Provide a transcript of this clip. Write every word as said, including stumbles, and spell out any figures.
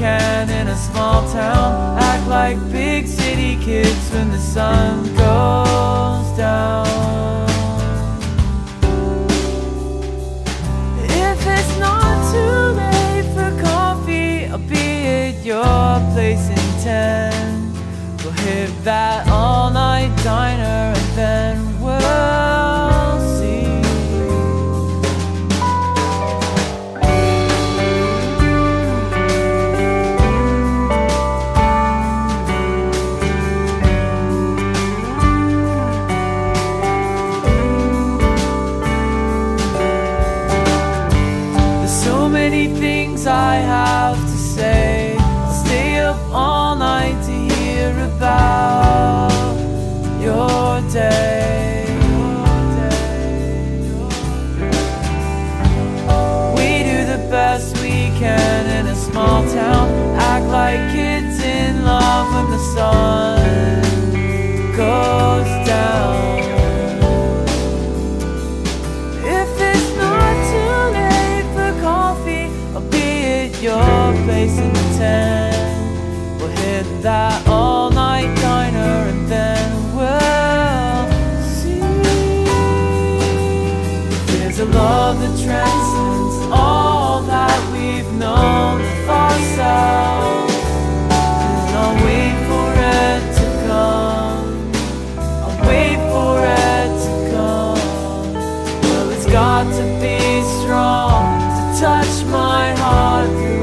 can in a small town. Act like big city kids when the sun goes down. If it's not too late for coffee, I'll be at your place in ten. We'll hit that all-night diner and then we'll I have to say. I'll stay up all night to hear about your day, your day, your day. We do the best we can in a small town. Act like kids in love when the sun goes down. Your place in the tent. We'll hit that all-night diner and then we'll see. There's a love that transcends all that we've known of ourselves, and I'll wait for it to come. I'll wait for it to come. Well, it's got to be strong to touch my heart.